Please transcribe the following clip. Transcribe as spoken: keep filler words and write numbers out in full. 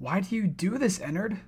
Why do you do this, Ennard?